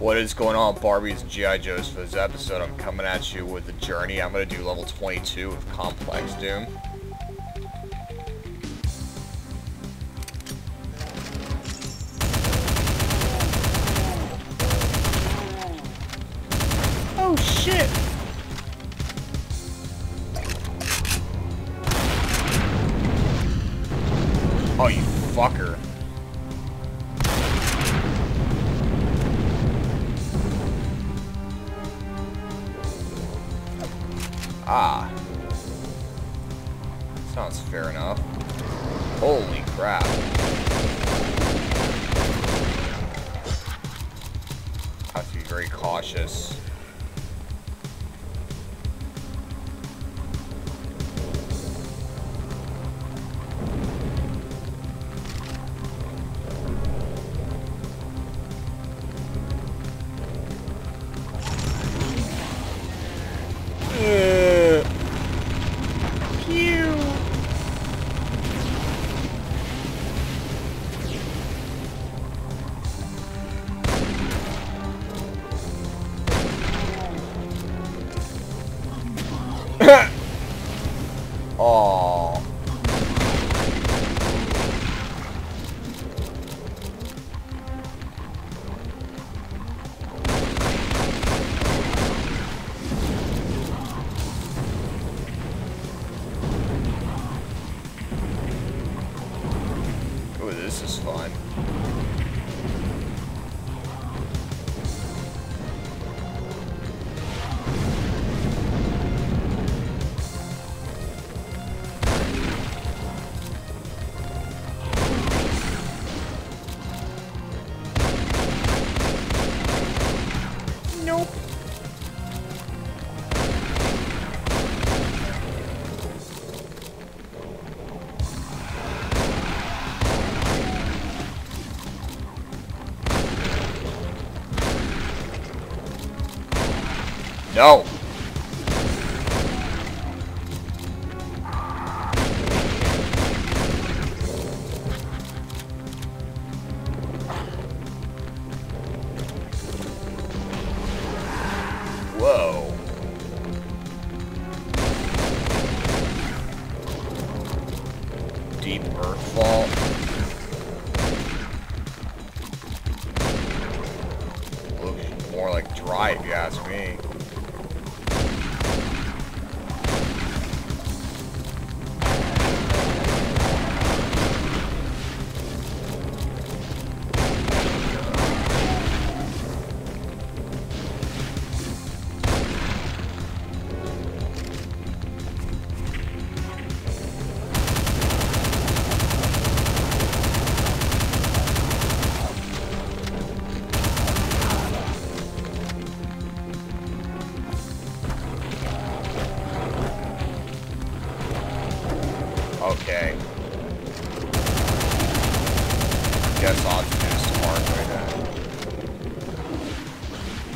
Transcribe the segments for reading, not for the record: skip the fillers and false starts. What is going on, Barbies and G.I. Joes? For this episode, I'm coming at you with the journey. I'm going to do level 22 of Complex Doom. Oh, shit! Oh, you fucker. Ah. Sounds fair enough. Holy crap. Have to be very cautious. Oh. Ooh, this is fun. Nope. No. Whoa. Deep Earth Vault. Looks more like dry, if you ask me. Okay. Guess I'll do some hard right now.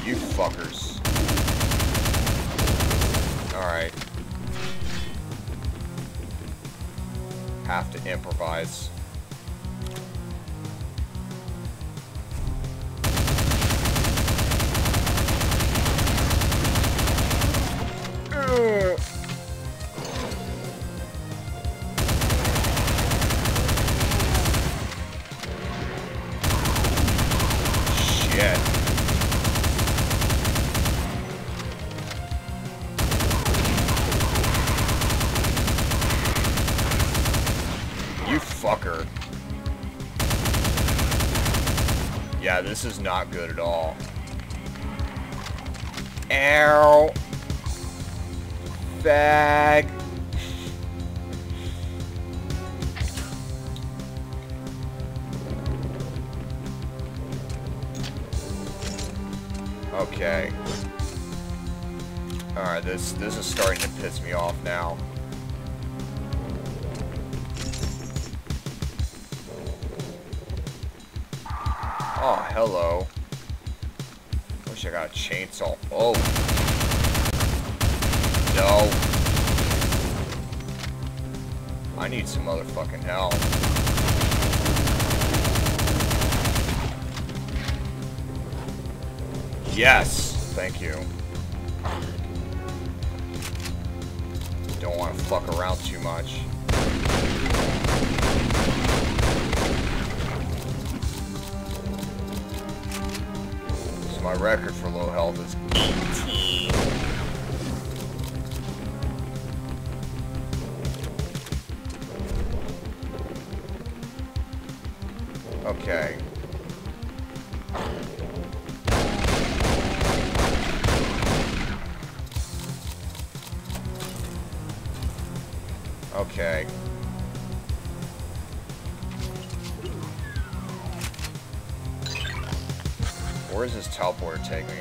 You fuckers. Alright. Have to improvise. Fucker. Yeah, this is not good at all. Ow. Bag. Okay. Alright, this is starting to piss me off now. Oh, hello. Wish I got a chainsaw. Oh. No. I need some motherfucking help. Yes! Thank you. Don't want to fuck around too much. So my record for low health is 18. Okay. Okay. Where does this teleporter take me?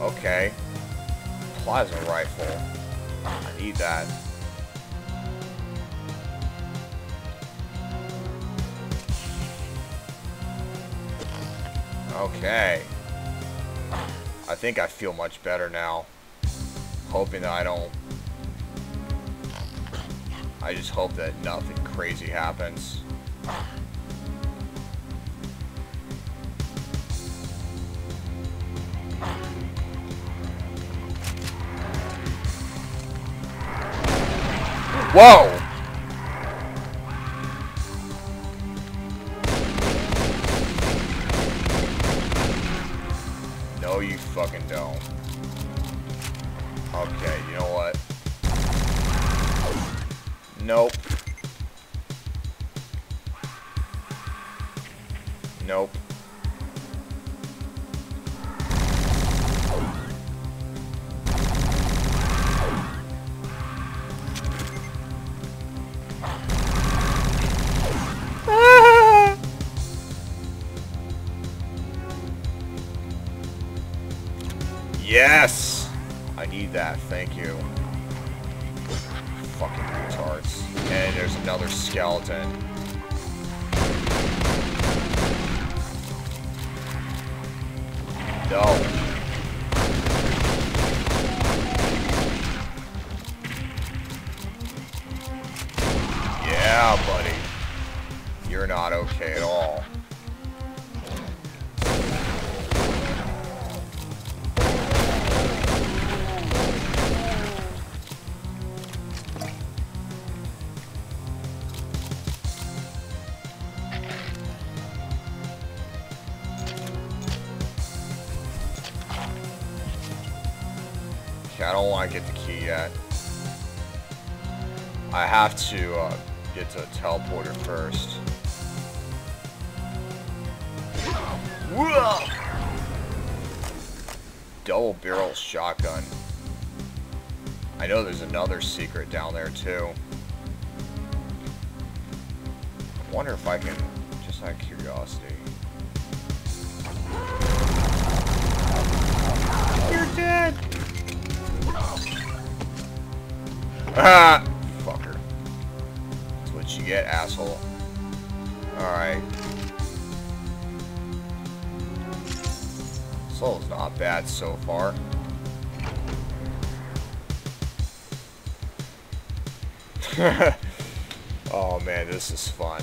Okay. Plasma rifle. I need that. Okay. I think I feel much better now. Hoping that I don't... I just hope that nothing crazy happens. Whoa! No, you fucking don't. Okay, you know what? Nope. Nope. Yes! I need that, thank you. Fucking retards. And there's another skeleton. No. Yeah, buddy. You're not okay at all. I don't want to get the key yet. I have to get to the teleporter first. Double barrel shotgun. I know there's another secret down there too. I wonder if I can, just out of curiosity. You're dead! Ah! Fucker. That's what you get, asshole. Alright. Soul's not bad so far. Oh man, this is fun.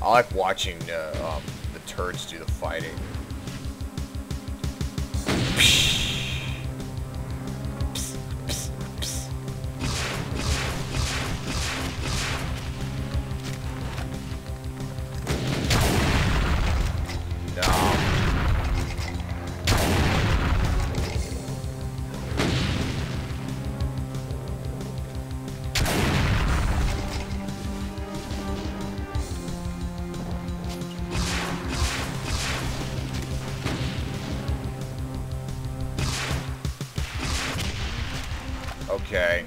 I like watching the turds do the fighting. Okay.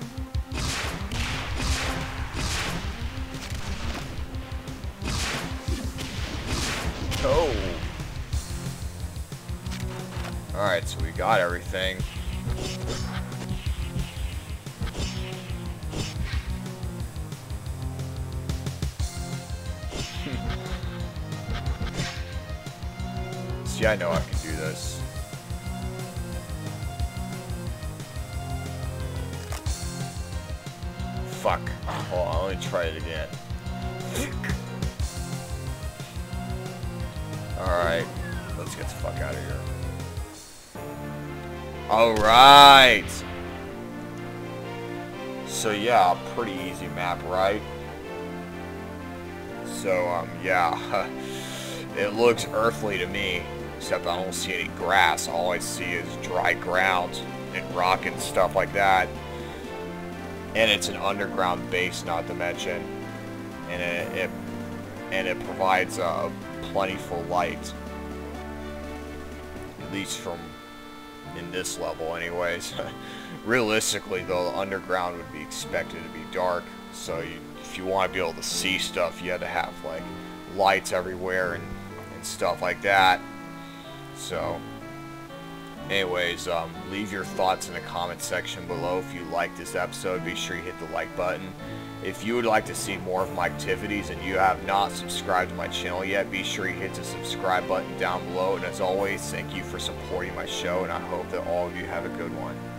Oh. Alright, so we got everything. See, I know I can do this. Fuck. Oh, I'll only try it again. let's get the fuck out of here. Alright. So yeah, pretty easy map, right? So, yeah. It looks earthly to me. Except I don't see any grass. All I see is dry ground and rock and stuff like that. And it's an underground base, not to mention. And it provides plentiful light. At least from in this level anyways. Realistically though, the underground would be expected to be dark. So if you want to be able to see stuff, you had to have like lights everywhere and stuff like that. So anyways, leave your thoughts in the comment section below. If you like this episode, be sure you hit the like button. If you would like to see more of my activities and you have not subscribed to my channel yet, be sure you hit the subscribe button down below. And as always, thank you for supporting my show, and I hope that all of you have a good one.